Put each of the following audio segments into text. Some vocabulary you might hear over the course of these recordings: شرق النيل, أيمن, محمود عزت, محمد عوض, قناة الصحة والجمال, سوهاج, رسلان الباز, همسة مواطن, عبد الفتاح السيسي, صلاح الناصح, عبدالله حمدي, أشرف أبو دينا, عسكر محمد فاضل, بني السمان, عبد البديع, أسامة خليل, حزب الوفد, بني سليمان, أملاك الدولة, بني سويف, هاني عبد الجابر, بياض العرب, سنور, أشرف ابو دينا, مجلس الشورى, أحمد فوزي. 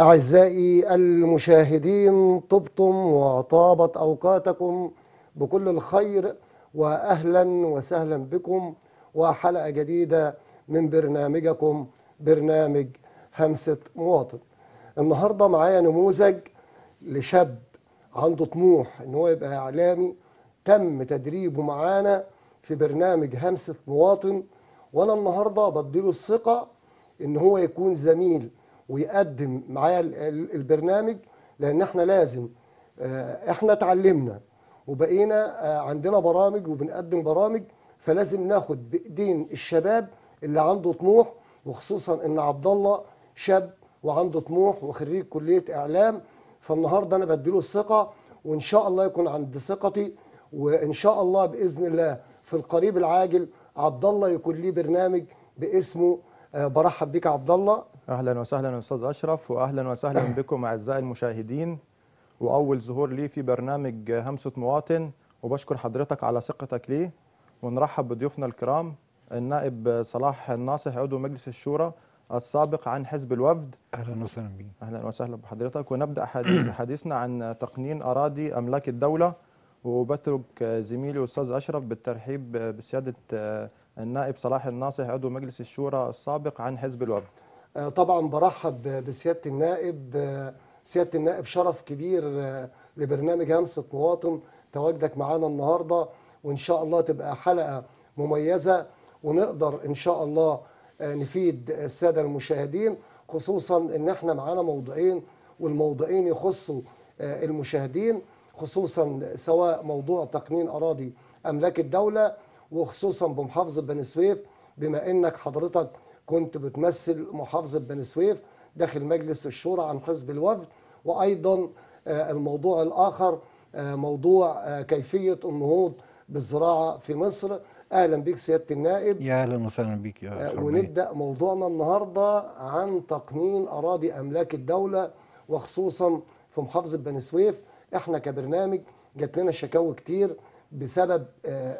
أعزائي المشاهدين، طبتم وطابت أوقاتكم بكل الخير، وأهلا وسهلا بكم وحلقة جديدة من برنامجكم برنامج همسة مواطن. النهاردة معايا نموذج لشاب عنده طموح إن هو يبقى إعلامي، تم تدريبه معانا في برنامج همسة مواطن، وأنا النهاردة بديله الثقة إن هو يكون زميل ويقدم معايا البرنامج، لأن احنا لازم احنا اتعلمنا وبقينا عندنا برامج وبنقدم برامج، فلازم ناخد بإيدين الشباب اللي عنده طموح، وخصوصا إن عبدالله شاب وعنده طموح وخريج كلية إعلام، فالنهارده أنا بديله الثقة، وإن شاء الله يكون عند ثقتي، وإن شاء الله بإذن الله في القريب العاجل عبدالله يكون ليه برنامج باسمه. برحب بيك عبدالله. أهلا وسهلا أستاذ أشرف، وأهلا وسهلا بكم أعزائي المشاهدين، وأول ظهور لي في برنامج همسة مواطن، وبشكر حضرتك على ثقتك ليه، ونرحب بضيوفنا الكرام النائب صلاح الناصح عضو مجلس الشورى السابق عن حزب الوفد. أهلا وسهلا بك. أهلا وسهلا بحضرتك، ونبدأ حديثنا عن تقنين أراضي أملاك الدولة، وبترك زميلي أستاذ أشرف بالترحيب بسيادة النائب صلاح الناصح عضو مجلس الشورى السابق عن حزب الوفد. طبعا برحب بسيادة النائب. سيادة النائب شرف كبير لبرنامج همسة مواطن تواجدك معانا النهارده، وإن شاء الله تبقى حلقة مميزة ونقدر إن شاء الله نفيد السادة المشاهدين، خصوصا إن احنا معانا موضوعين، والموضوعين يخصوا المشاهدين، خصوصا سواء موضوع تقنين أراضي أملاك الدولة، وخصوصا بمحافظة بني سويف، بما إنك حضرتك كنت بتمثل محافظة بني سويف داخل مجلس الشورى عن حزب الوفد، وأيضا الموضوع الآخر موضوع كيفية النهوض بالزراعة في مصر. أهلا بك سيادة النائب. يا أهلا وسهلا بك يا أشرف. ونبدأ موضوعنا النهاردة عن تقنين أراضي أملاك الدولة، وخصوصا في محافظة بني سويف. احنا كبرنامج جات لنا شكاوى كتير بسبب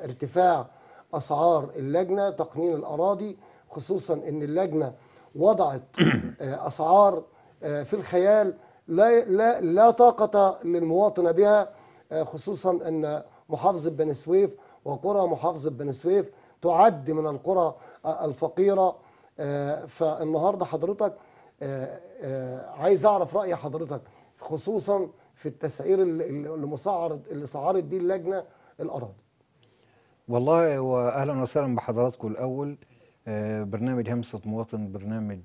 ارتفاع أسعار اللجنة تقنين الأراضي، خصوصا ان اللجنه وضعت اسعار في الخيال لا طاقه للمواطنه بها، خصوصا ان محافظه بني سويف وقرى محافظه بني سويف تعد من القرى الفقيره. فالنهارده حضرتك عايز اعرف راي حضرتك خصوصا في التسعير اللي سعرت بيه اللجنه الاراضي. والله واهلا وسهلا بحضراتكم. الاول برنامج همسة مواطن برنامج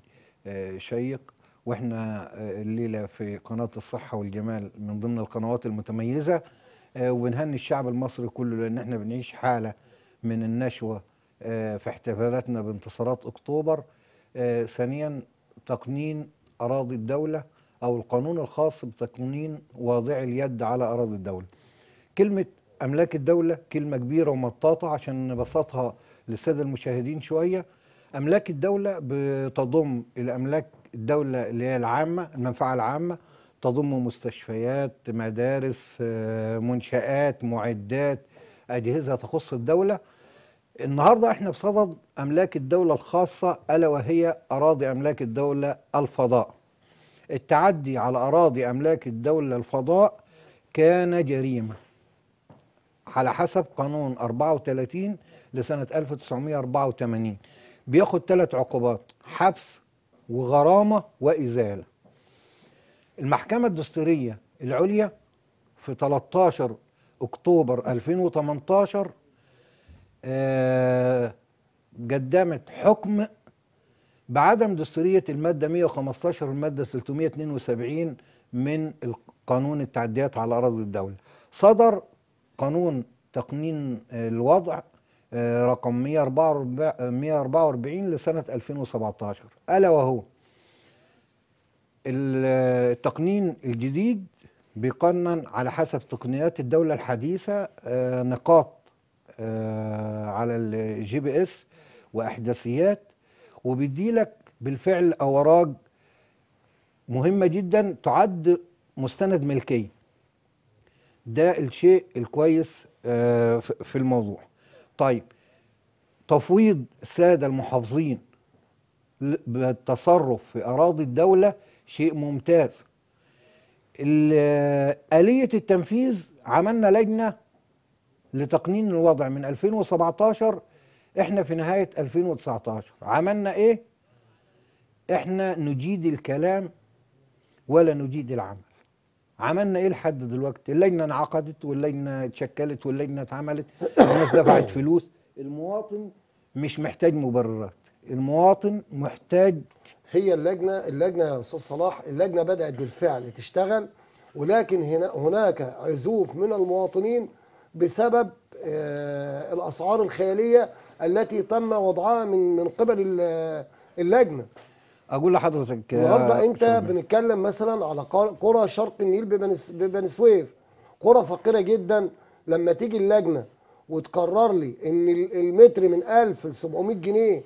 شيق، واحنا الليلة في قناة الصحة والجمال من ضمن القنوات المتميزة، وبنهني الشعب المصري كله، لأن احنا بنعيش حالة من النشوة في احتفالاتنا بانتصارات أكتوبر. ثانيا تقنين أراضي الدولة أو القانون الخاص بتقنين واضع اليد على أراضي الدولة. كلمة أملاك الدولة كلمة كبيرة ومطاطة، عشان نبسطها للسادة المشاهدين شوية. أملاك الدولة بتضم الأملاك الدولة اللي هي العامة، المنفعة العامة، تضم مستشفيات، مدارس، منشآت، معدات، أجهزة تخص الدولة. النهاردة احنا بصدد أملاك الدولة الخاصة، ألا وهي أراضي أملاك الدولة الفضاء. التعدي على أراضي أملاك الدولة الفضاء كان جريمة على حسب قانون 34 لسنة 1984، بياخد 3 عقوبات: حبس وغرامة وإزالة. المحكمة الدستورية العليا في 13 أكتوبر 2018 قدمت حكم بعدم دستورية المادة 115 والمادة 372 من قانون التعديات على أراضي الدولة. صدر قانون تقنين الوضع رقم 144 لسنة 2017، ألا وهو التقنين الجديد بيقنن على حسب تقنيات الدولة الحديثة، نقاط على الGPS وأحداثيات، وبيديلك بالفعل أوراق مهمة جدا تعد مستند ملكي. ده الشيء الكويس في الموضوع. طيب، تفويض السادة المحافظين بالتصرف في أراضي الدولة شيء ممتاز. آلية التنفيذ عملنا لجنة لتقنين الوضع من 2017، احنا في نهاية 2019 عملنا ايه؟ احنا نجيد الكلام ولا نجيد العمل. عملنا ايه لحد دلوقتي؟ اللجنة انعقدت واللجنة اتشكلت واللجنة اتعملت، الناس دفعت فلوس. المواطن مش محتاج مبررات، المواطن محتاج. هي اللجنة يا أستاذ صلاح، اللجنة بدأت بالفعل تشتغل، ولكن هناك عزوف من المواطنين بسبب الأسعار الخيالية التي تم وضعها من قبل اللجنة. أقول لحضرتك النهارده أنت بنتكلم مثلا على قرى شرق النيل ببني سويف، قرى فقيرة جدا. لما تيجي اللجنة وتقرر لي إن المتر من 1700 جنيه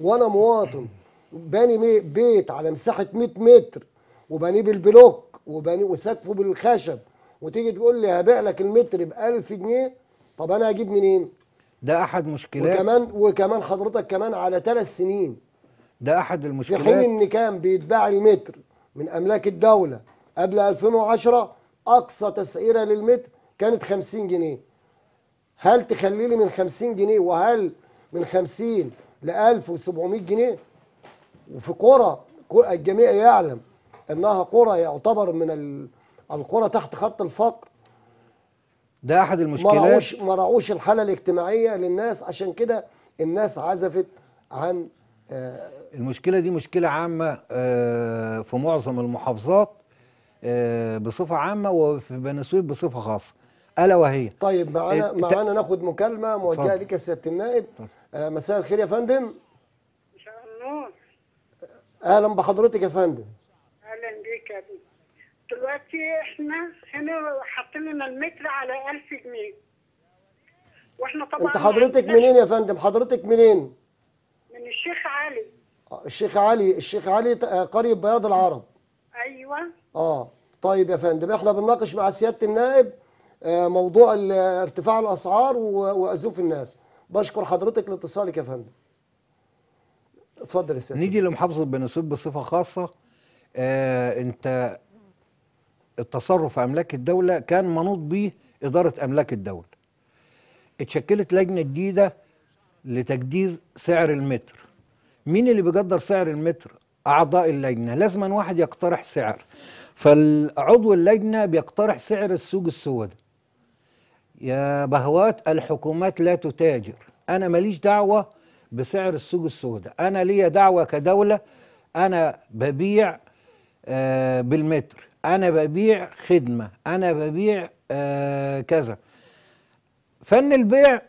وأنا مواطن باني بيت على مساحه 100 متر وبانيه بالبلوك وسقفه بالخشب، وتيجي تقول لي هبيع لك المتر ب 1000 جنيه، طب انا هجيب منين؟ ده احد مشكلات. وكمان حضرتك كمان على 3 سنين. ده احد المشكلات. في حين ان كان بيتباع المتر من املاك الدوله قبل 2010 اقصى تسعيره للمتر كانت 50 جنيه. هل تخلي لي من 50 جنيه وهل من 50 ل 1700 جنيه؟ وفي قرى الجميع يعلم انها قرى يعتبر من القرى تحت خط الفقر. ده احد المشكلات. ما راعوش الحاله الاجتماعيه للناس، عشان كده الناس عزفت عن المشكله دي. مشكله عامه في معظم المحافظات بصفه عامه، وفي بني سويف بصفه خاصه، الا وهي. طيب معانا ناخد مكالمه موجهه ليك يا سياده النائب. مساء الخير يا فندم. اهلا بحضرتك يا فندم. اهلا بيك يا ابني. دلوقتي احنا هنا حاطين لنا المتر على 1000 جنيه، واحنا طبعا. انت حضرتك منين يا فندم؟ حضرتك منين؟ من الشيخ علي. الشيخ علي قرية بياض العرب. ايوه. طيب يا فندم، احنا بنناقش مع سيادة النائب موضوع ارتفاع الاسعار وازوف الناس. بشكر حضرتك لاتصالك يا فندم. اتفضل يا سيدي. نيجي لمحافظه بني سويف بصفه خاصه. انت التصرف في املاك الدوله كان منوط به اداره املاك الدوله. اتشكلت لجنه جديده لتقدير سعر المتر. مين اللي بيقدر سعر المتر؟ اعضاء اللجنه. لازم أن واحد يقترح سعر، فالعضو اللجنه بيقترح سعر السوق السوداء. يا بهوات الحكومات لا تتاجر، انا ماليش دعوه بسعر السوق السوداء، أنا ليا دعوة كدولة. أنا ببيع بالمتر، أنا ببيع خدمة، أنا ببيع كذا. فن البيع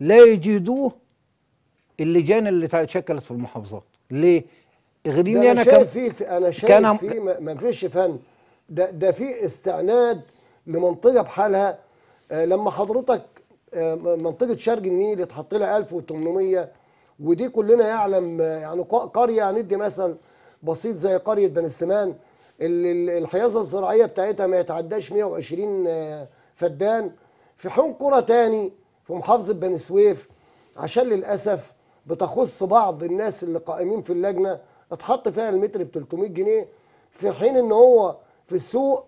لا يجيدوه اللجان اللي اتشكلت في المحافظات. ليه؟ اغريني أنا شايف ما فيش فن. ده في استعناد لمنطقة بحالها. لما حضرتك منطقة شرق النيل يتحط لها 1800، ودي كلنا يعلم. يعني قريه هندي مثل بسيط زي قريه بني السمان، اللي الحيازه الزراعيه بتاعتها ما يتعداش 120 فدان، في حين قرى تاني في محافظه بني سويف، عشان للاسف بتخص بعض الناس اللي قائمين في اللجنه اتحط فيها المتر ب 300 جنيه، في حين ان هو في السوق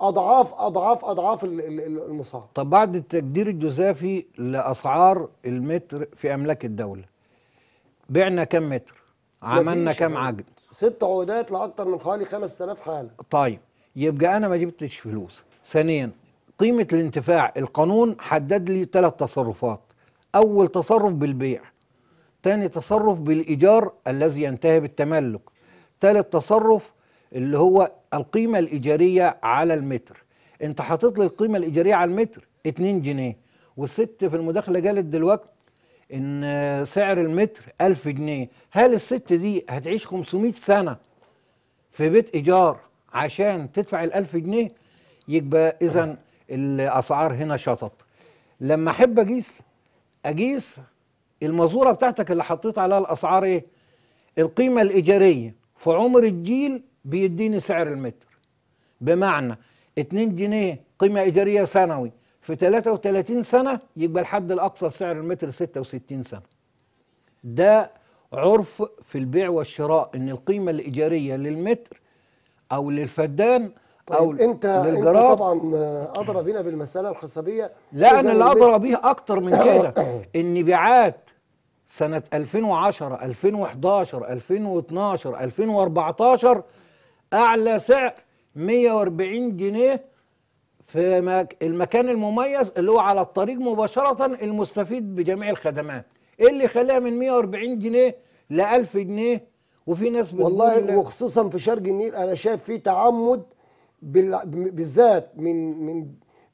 اضعاف اضعاف اضعاف المصارف. طب بعد التقدير الجزافي لاسعار المتر في املاك الدوله، بعنا كم متر؟ عملنا كم عقد؟ 6 عقودات لاكثر من حوالي 5000 حاله. طيب يبقى انا ما جبتش فلوس. ثانيا، قيمه الانتفاع القانون حدد لي 3 تصرفات. اول تصرف بالبيع، ثاني تصرف بالايجار الذي ينتهي بالتملك، ثالث تصرف اللي هو القيمه الايجاريه على المتر. انت حاطط لي القيمه الايجاريه على المتر 2 جنيه، والست في المداخله قالت دلوقتي إن سعر المتر 1000 جنيه، هل الست دي هتعيش 500 سنة في بيت إيجار عشان تدفع 1000 جنيه؟ يبقى إذا الأسعار هنا شطط. لما أحب أقيس المزورة بتاعتك اللي حطيت عليها الأسعار إيه؟ القيمة الإيجارية في عمر الجيل بيديني سعر المتر، بمعنى 2 جنيه قيمة إيجارية سنوي في 33 سنة، يبقى الحد الأقصى سعر المتر 66 سنة. ده عرف في البيع والشراء، إن القيمة الإيجارية للمتر او للفدان او انت طبعا ادرى بينا بالمساله الحسابيه. لا انا اللي ادرى بيها اكتر من كده. النبيعات سنه 2010 2011 2012 2014 اعلى سعر 140 جنيه في المكان المميز اللي هو على الطريق مباشره، المستفيد بجميع الخدمات، اللي خلاها من 140 جنيه ل 1000 جنيه. وفي ناس والله وخصوصا في شرق النيل انا شايف في تعمد بالذات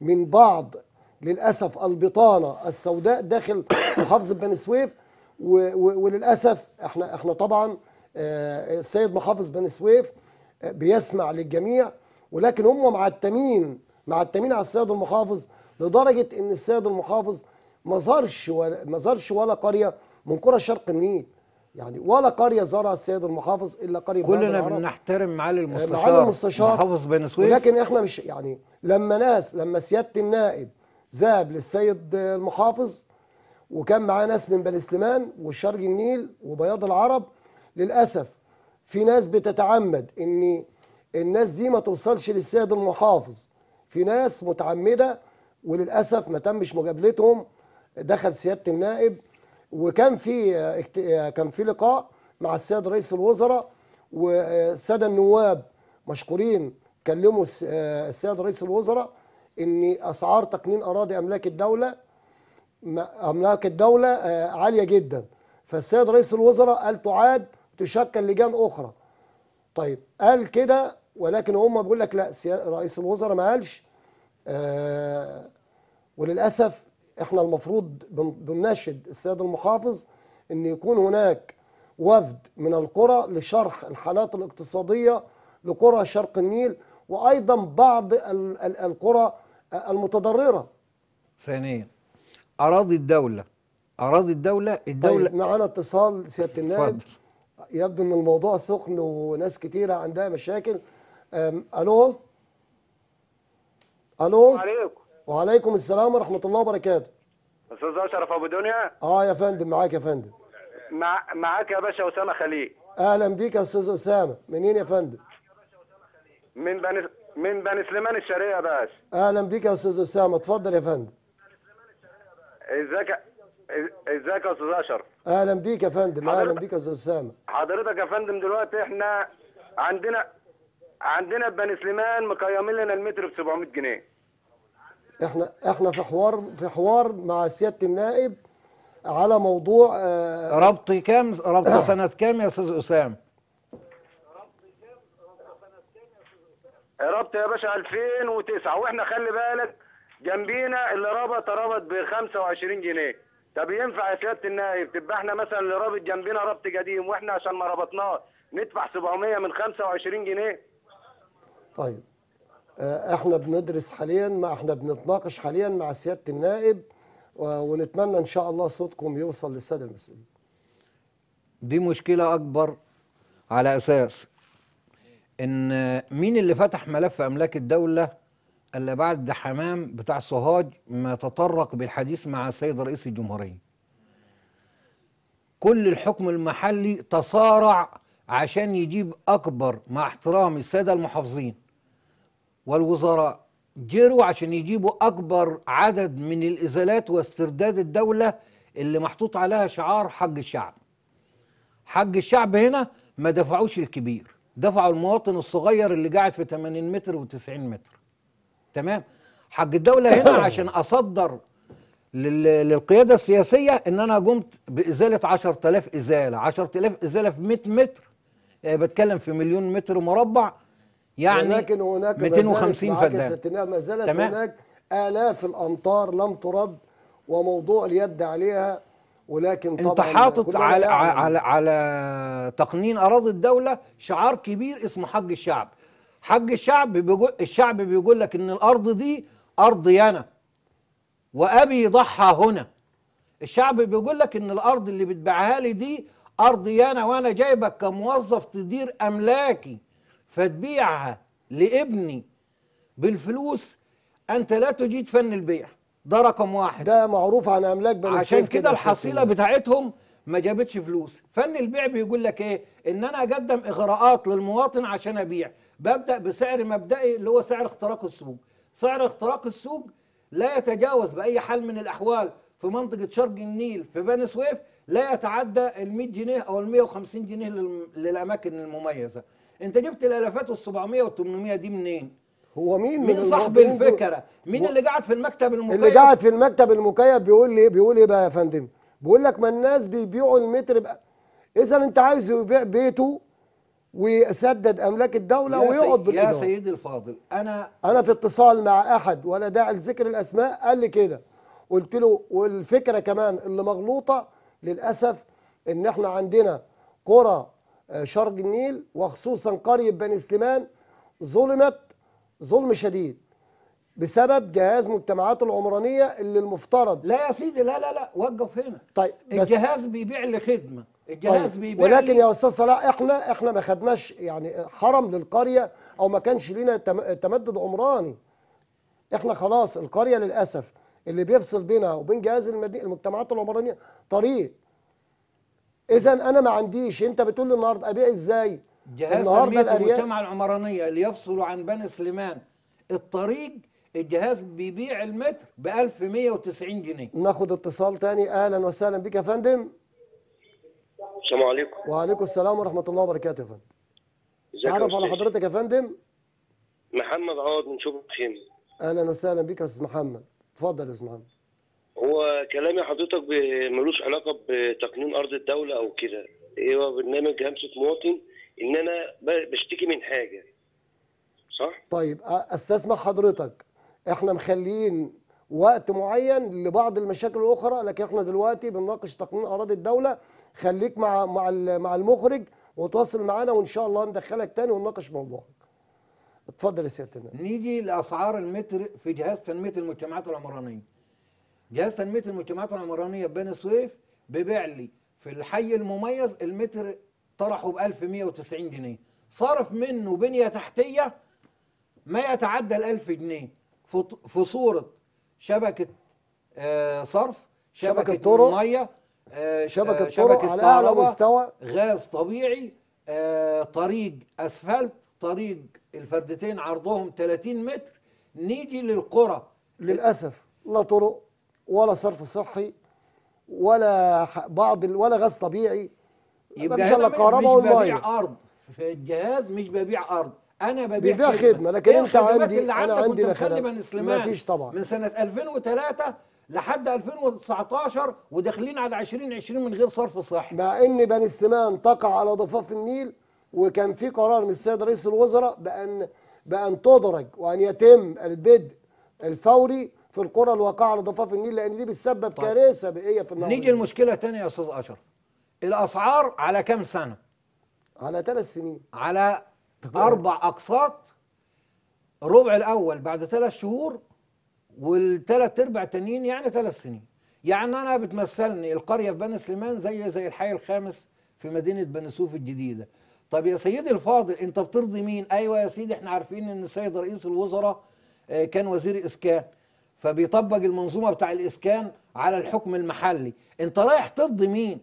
من بعض للاسف البطانه السوداء داخل محافظه بني سويف، وللاسف احنا طبعا السيد محافظ بني سويف بيسمع للجميع، ولكن هم معتمين على السيد المحافظ لدرجه ان السيد المحافظ ما زارش ولا قريه من قرى شرق النيل، يعني ولا قريه زارها السيد المحافظ الا قريه بياض العرب. كلنا بنحترم معالي المستشار محافظ بني سويف، ولكن احنا مش يعني لما سياده النائب ذهب للسيد المحافظ وكان معاه ناس من بني سليمان وشرق النيل وبياض العرب، للاسف في ناس بتتعمد ان الناس دي ما توصلش للسيد المحافظ، في ناس متعمده وللاسف ما تمش مجابلتهم، دخل سياده النائب وكان كان في لقاء مع السيد رئيس الوزراء، والساده النواب مشكورين كلموا السيد رئيس الوزراء ان اسعار تقنين اراضي املاك الدوله عاليه جدا، فالسيد رئيس الوزراء قال تعاد تشكل لجان اخرى. طيب قال كده، ولكن هم بيقول لك لا، رئيس الوزراء ما قالش. وللاسف احنا المفروض بنناشد السيد المحافظ ان يكون هناك وفد من القرى لشرح الحالات الاقتصاديه لقرى شرق النيل وايضا بعض القرى المتضرره. ثانيا اراضي الدوله طيب معانا اتصال سياده النائب، يبدو ان الموضوع سخن وناس كتيره عندها مشاكل. الو عليكم. وعليكم السلام ورحمة الله وبركاته. أستاذ أشرف أبو دينا. يا فندم معاك يا فندم. معاك يا باشا أسامة خليل. أهلا بيك يا أستاذ أسامة، منين يا فندم؟ من بني سليمان الشرقية يا باشا. أهلا بيك يا أستاذ أسامة، اتفضل يا فندم. ازيك يا أستاذ أشرف؟ أهلا بيك يا فندم، أهلا بيك يا أستاذ أسامة. حضرتك يا فندم دلوقتي احنا عندنا بني سليمان مقيمين لنا المتر ب 700 جنيه. احنا في حوار مع سياده النائب على موضوع ربط سنه كام يا استاذ اسامه؟ ربط يا باشا 2009، واحنا خلي بالك جنبينا اللي ربط ب 25 جنيه. طب ينفع يا سياده النائب تبقى احنا مثلا اللي رابط جنبينا ربط قديم واحنا عشان ما ربطناه ندفع 700 من 25 جنيه؟ طيب احنا بندرس حاليا، ما احنا بنتناقش حاليا مع سياده النائب، ونتمنى ان شاء الله صوتكم يوصل للساده المسؤولين. دي مشكله اكبر على اساس ان مين اللي فتح ملف املاك الدوله اللي بعد حمام بتاع سوهاج ما تطرق بالحديث مع السيد رئيس الجمهوريه. كل الحكم المحلي تصارع عشان يجيب اكبر، مع احترامي الساده المحافظين والوزراء جروا عشان يجيبوا أكبر عدد من الإزالات واسترداد الدولة اللي محطوط عليها شعار حق الشعب. حق الشعب هنا ما دفعوش الكبير، دفعوا المواطن الصغير اللي قاعد في 80 متر و90 متر. تمام؟ حق الدولة هنا عشان أصدر للقيادة السياسية إن أنا قمت بإزالة 10,000 إزالة، 10,000 إزالة في 100 متر، بتكلم في مليون متر مربع، يعني لكن هناك 250 فدان. ما زالت هناك آلاف الأمطار لم ترد وموضوع اليد عليها، ولكن طبعا انت حاطط على تقنين أراضي الدولة شعار كبير اسمه حق الشعب. حق الشعب بيقول لك إن الأرض دي أرضي أنا وأبي يضحى هنا. الشعب بيقول لك إن الأرض اللي بتبيعها لي دي أرضي أنا، وأنا جايبك كموظف تدير أملاكي فتبيعها لابني بالفلوس، انت لا تجيد فن البيع. ده رقم واحد، ده معروف عن املاك بني سويف. عشان كده الحصيله بتاعتهم ما جابتش فلوس. فن البيع بيقول لك ايه؟ ان انا اقدم اغراءات للمواطن عشان ابيع، ببدا بسعر مبدئي اللي هو سعر اختراق السوق. سعر اختراق السوق لا يتجاوز باي حال من الاحوال في منطقه شرق النيل في بني سويف لا يتعدى ال 100 جنيه او ال 150 جنيه للاماكن المميزه. انت جبت الالافات وال 700 وال 800 دي منين؟ هو مين صاحب الفكره؟ مين اللي قاعد في المكتب المكيف؟ اللي قاعد في المكتب المكيف بيقول لي بيقول ايه بقى يا فندم؟ بيقول لك ما الناس بيبيعوا المتر بقى. اذا انت عايز يبيع بيته ويسدد املاك الدوله ويقعد بالإدارة. يا سيدي الفاضل انا في اتصال مع احد ولا داعي لذكر الاسماء قال لي كده. قلت له والفكره كمان اللي مغلوطه للاسف ان احنا عندنا قرى شرق النيل وخصوصا قريه بني سليمان ظلمت ظلم شديد بسبب جهاز مجتمعات العمرانيه اللي المفترض. لا يا سيدي لا لا لا وقف هنا. طيب الجهاز بيبيع لخدمه، الجهاز طيب بيبيع ولكن يا استاذ صلاح احنا ما خدناش يعني حرم للقريه او ما كانش لينا تمدد عمراني. احنا خلاص القريه للاسف اللي بيفصل بينها وبين جهاز المجتمعات العمرانيه طريق. اذا انا ما عنديش، انت بتقول لي النهارده ابيع ازاي؟ جهاز تنمية المجتمع العمرانية اللي يفصل عن بني سليمان الطريق الجهاز بيبيع المتر ب 1190 جنيه. ناخد اتصال تاني. اهلا وسهلا بك يا فندم. السلام عليكم. وعليكم السلام ورحمة الله وبركاته يا فندم. ازيك؟ اعرف على حضرتك يا فندم محمد عوض من شبرا خيمة. اهلا وسهلا بك يا استاذ محمد، اتفضل يا استاذ محمد. هو كلام يا حضرتك ملوش علاقة بتقنين أرض الدولة أو كده، هو برنامج همسة مواطن ان انا بشتكي من حاجه صح. طيب استسمح حضرتك احنا مخليين وقت معين لبعض المشاكل الاخرى، لكن احنا دلوقتي بنناقش تقنين اراضي الدوله. خليك مع المخرج وتواصل معانا وان شاء الله ندخلك تاني ونناقش موضوعك. اتفضل يا سياده النائب. نيجي لاسعار المتر في جهاز تنميه المجتمعات العمرانيه. جهاز تنميه المجتمعات العمرانيه بني سويف بيبيع لي في الحي المميز المتر طرحوا ب 1190 جنيه، صرف منه بنيه تحتيه ما يتعدى ال 1000 جنيه في صوره شبكه صرف، شبكه طرق، ميه، شبكه طرق على اعلى مستوى، غاز طبيعي، طريق اسفلت، طريق الفردتين عرضهم 30 متر. نيجي للقرى للاسف لا طرق ولا صرف صحي ولا ولا غاز طبيعي. يبقى ان شاء الله كهرباء مش ببيع ارض في الجهاز، مش ببيع ارض، انا ببيع خدمه. لكن انت عندي ما فيش طبعا من سنه 2003 لحد 2019 وداخلين على 2020 من غير صرف صحي، مع ان بني السمان تقع على ضفاف النيل. وكان في قرار من السيد رئيس الوزراء بان تدرج وان يتم البدء الفوري في القرى الواقعه على ضفاف النيل لان دي بتسبب كارثه بيئيه في النهر. نيجي المشكله ثانيه يا استاذ اشرف، الاسعار على كام سنه؟ على 3 سنين، على 4 اقساط. الربع الاول بعد 3 شهور والثلاث ارباع تانيين يعني 3 سنين. يعني انا بتمثلني القريه في بني سليمان زي الحي الخامس في مدينه بني سويف الجديده. طب يا سيدي الفاضل انت بترضي مين؟ ايوه يا سيدي احنا عارفين ان السيد رئيس الوزراء كان وزير اسكان فبيطبق المنظومه بتاع الاسكان على الحكم المحلي، انت رايح ترضي مين؟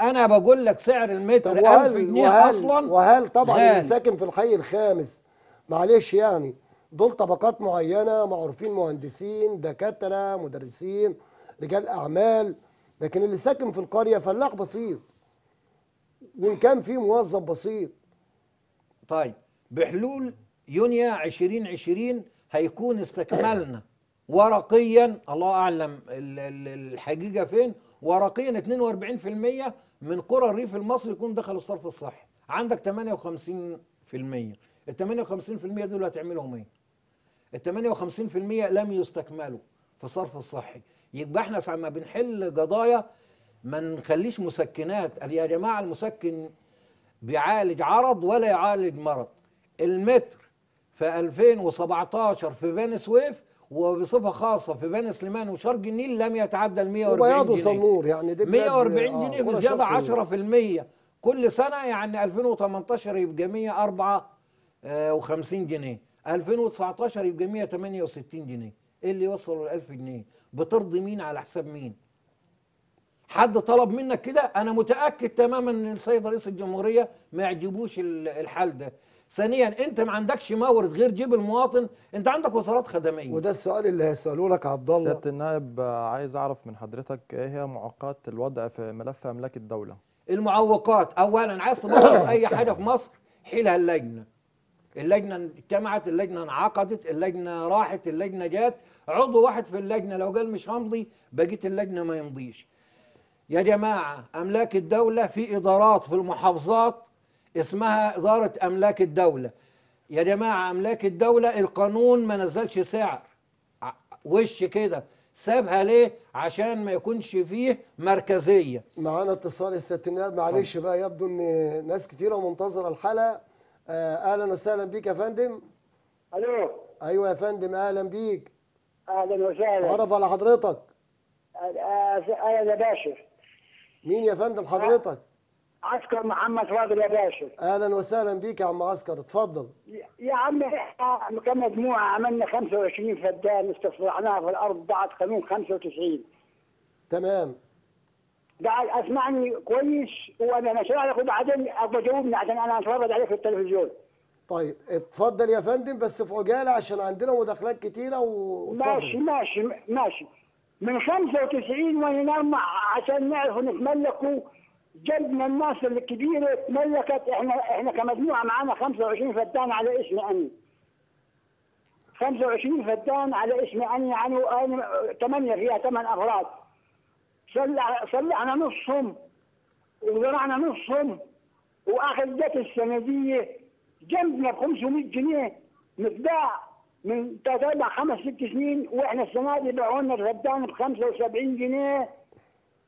أنا بقول لك سعر المتر 1000 جنيه أصلا. وهل طبعا اللي ساكن في الحي الخامس معلش يعني دول طبقات معينة معروفين، مهندسين، دكاترة، مدرسين، رجال أعمال، لكن اللي ساكن في القرية فلاح بسيط وإن كان فيه موظف بسيط. طيب بحلول يونيو 2020 هيكون استكملنا ورقيا، الله أعلم الحقيقة فين، ورقيا 42% من قرى الريف المصري يكون دخلوا الصرف الصحي. عندك 58%، ال 58% دول هتعملهم ايه؟ ال 58% لم يستكملوا في الصرف الصحي. يبقى احنا ساعة ما بنحل قضايا ما نخليش مسكنات. قال يا جماعه المسكن بيعالج عرض ولا يعالج مرض. المتر في 2017 في بني سويف وبصفه خاصه في بني سليمان وشرق النيل لم يتعدى ال 140 جنيه. سنور يعني 140 جنيه بزياده 10% كل سنه، يعني 2018 يبقى 154 جنيه، 2019 يبقى 168 جنيه، ايه اللي يوصل ل 1000 جنيه؟ بترضي مين على حساب مين؟ حد طلب منك كده؟ أنا متأكد تماما أن السيد رئيس الجمهورية ما يعجبوش الحال ده. ثانيا أنت ما عندكش مورد غير جيب المواطن، أنت عندك وزارات خدمية، وده السؤال اللي هيسألوه لك عبد الله. سيادة النائب، عايز أعرف من حضرتك إيه هي معوقات الوضع في ملف أملاك الدولة؟ المعوقات، أولا عايز تبطل أي حاجة في مصر حيلها اللجنة. اللجنة اجتمعت، اللجنة انعقدت، اللجنة راحت، اللجنة جات، عضو واحد في اللجنة لو قال مش همضي بقيت اللجنة ما يمضيش. يا جماعة أملاك الدولة في إدارات في المحافظات اسمها إدارة أملاك الدولة. يا جماعة أملاك الدولة القانون ما نزلش سعر وش كده، سابها ليه؟ عشان ما يكونش فيه مركزية. معانا اتصال يا سيادة النائب، معلش بقى يبدو إن ناس كتيرة منتظرة الحلقة. أهلا وسهلا بيك يا فندم. ألو. أيوه يا فندم، أهلا بيك. أهلا وسهلا. تعرف على حضرتك. أنا يا باشا. مين يا فندم حضرتك؟ عسكر محمد فاضل يا باشا. اهلا وسهلا بيك يا عم عسكر، اتفضل. يا عم احنا كمجموعه عملنا 25 فدان استصلحناها في الارض بعد قانون 95. تمام. بعد اسمعني كويس، وانا مشاريع اخد بعدين بجاوبني عشان انا اتفرج عليه في التلفزيون. طيب اتفضل يا فندم بس في عجاله عشان عندنا مداخلات كتيره. ماشي ماشي ماشي. من 95 ونرمع عشان نعرف نتملكوا، جلبنا الناس الكبيره اتملكت. احنا كمجموعه معانا 25 فدان على اسمي انا. 25 فدان على اسمي انا، يعني وانا 8 فيها 8 افراد. صلحنا نصهم وزرعنا نصهم، واخر جت السنديه جنبنا ب 500 جنيه متباع من 3 4 5 6 سنين، واحنا السنه دي باعوا لنا الفدان ب 75 جنيه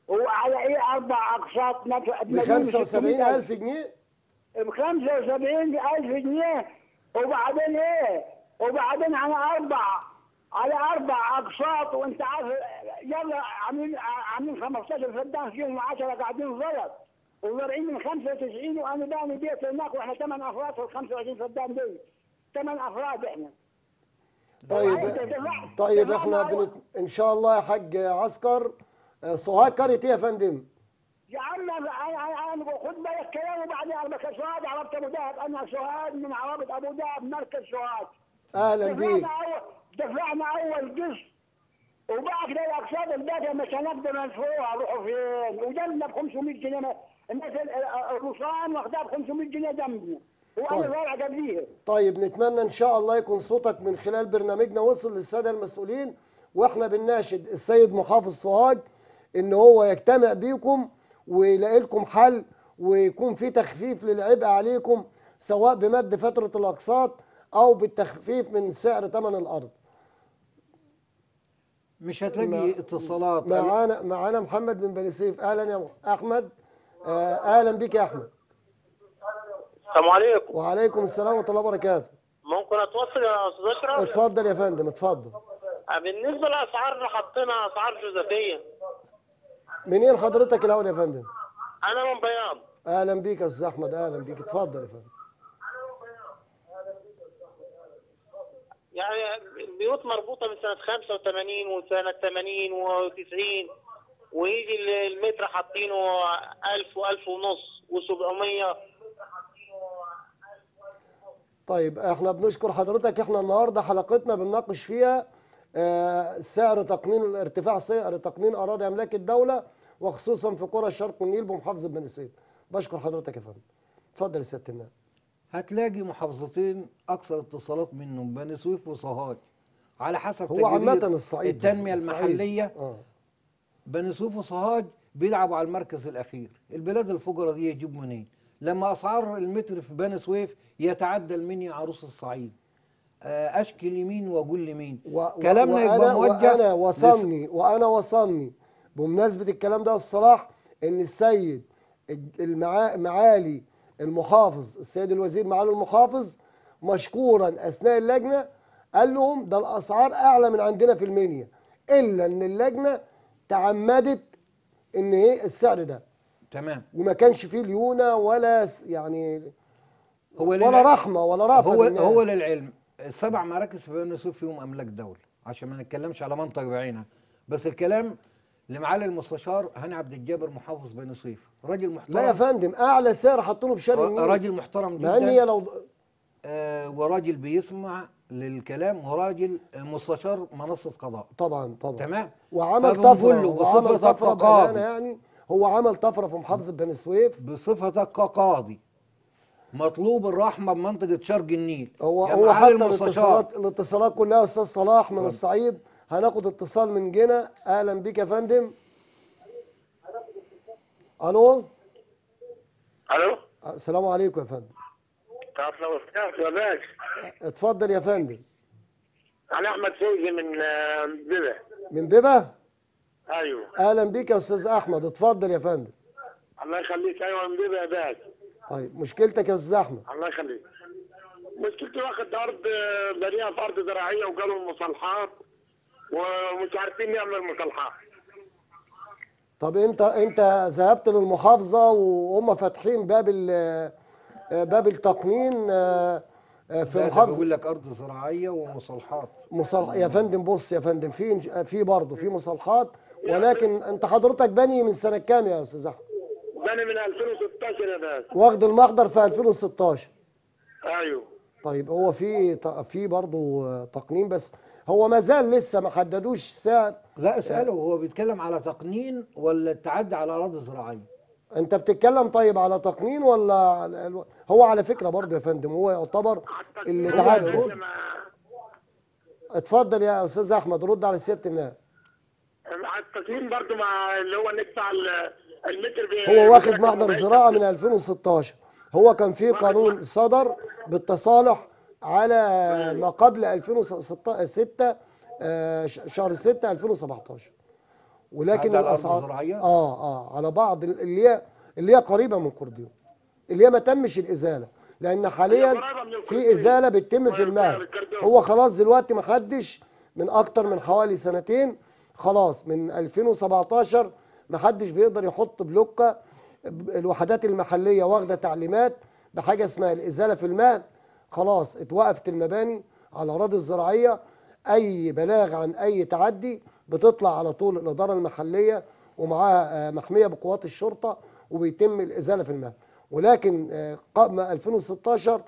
وعلى ايه 4 اقساط ب 75000 جنيه؟ ب 75000 جنيه وبعدين ايه؟ وبعدين على 4 اقساط، وانت عارف يلا عاملين 15 فدان فيهم 10 قاعدين غلط، وزارعين من 95 وانا باني بيت هناك، واحنا 8 افراد في ال 25 فدان دول 8 افراد احنا. طيب احنا ان شاء الله يا حاج عسكر سوهاج قرية ايه يا فندم؟ يا عم انا خد بالك كلامي بعدين، انا سوهاج عربة ابو دهب، انا سوهاج من عربة ابو دهب مركز سوهاج. اهلا بيك. دفعنا اول قسط وبعد كده الاقساط الباقيه مش هنقدر ندفعوها، روحوا فين؟ وجالنا ب 500 جنيه الناس الروسان واخدها ب 500 جنيه جنبنا. طيب. نتمنى ان شاء الله يكون صوتك من خلال برنامجنا وصل للساده المسؤولين، واحنا بنناشد السيد محافظ سوهاج ان هو يجتمع بيكم ويلاقي لكم حل، ويكون في تخفيف للعبء عليكم سواء بمد فتره الاقساط او بالتخفيف من سعر ثمن الارض. مش هتلاقي اتصالات. معانا محمد من بني سويف. اهلا يا احمد. اهلا بك يا احمد. السلام عليكم. وعليكم السلام ورحمة الله وبركاته. ممكن اتواصل يا استاذ اشرف؟ اتفضل يا فندم اتفضل. بالنسبة للأسعار حطينا أسعار جزافية. منين حضرتك الأول يا فندم؟ أنا من بياض. أهلا بيك يا أستاذ أحمد، أهلا بيك، اتفضل يا فندم. يعني البيوت مربوطة من سنة 85 وسنة 80 و90، ويجي المتر حاطينه 1000 و1500 و700. طيب احنا بنشكر حضرتك. احنا النهارده حلقتنا بنناقش فيها سعر تقنين، ارتفاع سعر تقنين اراضي املاك الدوله وخصوصا في قرى شرق النيل بمحافظه بني سويف. بشكر حضرتك يا فندم. اتفضل يا سياده النائب. هتلاقي محافظتين اكثر اتصالات منهم بني سويف وسوهاج على حسب هو عامه الصعيد التنميه المحليه. بني سويف وسوهاج بيلعبوا على المركز الاخير. البلاد الفقراء دي يجيب منين؟ لما اسعار المتر في بني سويف يتعدى المنيا عروس الصعيد. اشكل يمين واقول يمين. كلامنا يبقى موجه. وانا وصلني بمناسبه الكلام ده والصلاح ان السيد معالي المحافظ، السيد الوزير معالي المحافظ مشكورا اثناء اللجنه قال لهم ده الاسعار اعلى من عندنا في المنيا، الا ان اللجنه تعمدت ان ايه السعر ده. تمام. وما كانش فيه ليونه ولا يعني ولا رحمه ولا رافه. هو للعلم 7 مراكز في بني سويف فيهم املاك دوله، عشان ما نتكلمش على منطقه بعينها، بس الكلام اللي معاه المستشار هاني عبد الجابر محافظ بني سويف، راجل محترم. لا يا فندم، اعلى سعر حاطه له في شرق النيل، راجل محترم جدا، لان لو وراجل بيسمع للكلام، وراجل مستشار منصه قضاء طبعا طبعا، تمام. وعمل طفره، وعمل طفره قاضي، يعني هو عمل طفره في محافظه بني سويف بصفتك كقاضي مطلوب الرحمه بمنطقه شرق النيل. هو حتى الاتصالات كلها. استاذ صلاح من الصعيد، هناخد اتصال من جنة. اهلا بيك يا فندم. الو الو، السلام عليكم يا فندم. تعرف لو استاذ يا باشا. اتفضل يا فندم. انا احمد فوزي من بيبه. من بيبه؟ ايوه. اهلا بيك يا استاذ احمد، اتفضل يا فندم. الله يخليك. ايوه من بيبه يا باشا. طيب مشكلتك يا استاذ احمد؟ الله يخليك. مشكلتي واخد ارض بريئه، في ارض زراعيه، وجالهم مصالحات ومش عارفين نعمل مصالحات. طب انت ذهبت للمحافظه وهم فاتحين باب التقنين في المحافظه. بقول لك ارض زراعيه ومصالحات. يا فندم بص يا فندم، في برضه في مصالحات، ولكن انت حضرتك بني من سنه كام يا استاذ احمد؟ بني من 2016 يا باشا. واخد المحضر في 2016. ايوه. طيب هو في برضه تقنين، بس هو ما زال لسه ما حددوش سعر. لا اساله، هو بيتكلم على تقنين ولا التعدي على اراضي زراعيه؟ انت بتتكلم طيب على تقنين ولا هو على فكره برضه يا فندم هو يعتبر اللي تعدي. اتفضل يا استاذ احمد، رد على سياده النائب. على التقنين برضه مع اللي هو ندفع المتر. هو واخد محضر زراعه من 2016، هو كان فيه قانون صدر بالتصالح على ما قبل 2006 شهر 6 2017، ولكن الاسعار على بعض اللي هي قريبه من الكورديون، اللي هي ما تمش الازاله، لان حاليا في ازاله بتتم في المهد. هو خلاص دلوقتي ما حدش من اكتر من حوالي سنتين، خلاص من 2017 ما حدش بيقدر يحط بلوكه. الوحدات المحليه واخده تعليمات بحاجه اسمها الازاله في المهد. خلاص اتوقفت المباني على الاراضي الزراعيه، اي بلاغ عن اي تعدي بتطلع على طول الاداره المحليه ومعاها محميه بقوات الشرطه، وبيتم الازاله في المهد. ولكن قبل 2016